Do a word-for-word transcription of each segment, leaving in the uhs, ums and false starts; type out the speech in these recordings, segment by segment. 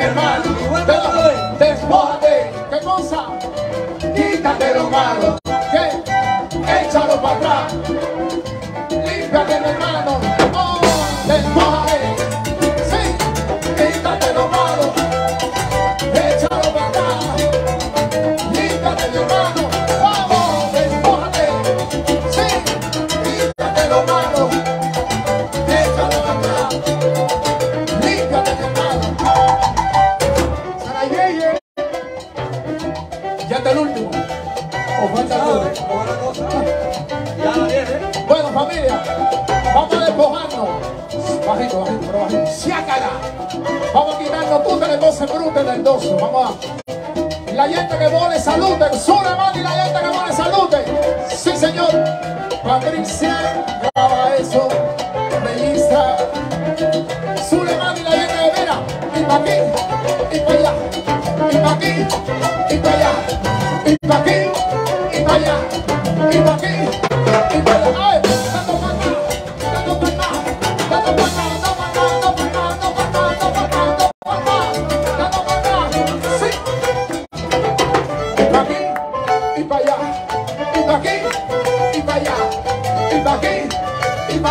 Hermano, O falta cobre. Bueno, familia, vamos a despojarnos. Bajito, bajito, pero bajito. ¡Siácara! Vamos a quitarnos tú el doce brutes del doce. Vamos a. Y la gente que vole salute. Sube mano y la gente que vole salute. Sí, señor. Patricia, graba eso. Bellista. Sube mano y la gente de vera. Y para aquí, y para allá. Y para aquí, y para allá. Y para aquí, y para allá. Y para aquí, y para allá. ¡Ay! Aquí, y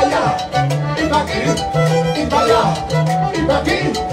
para allá, y para aquí,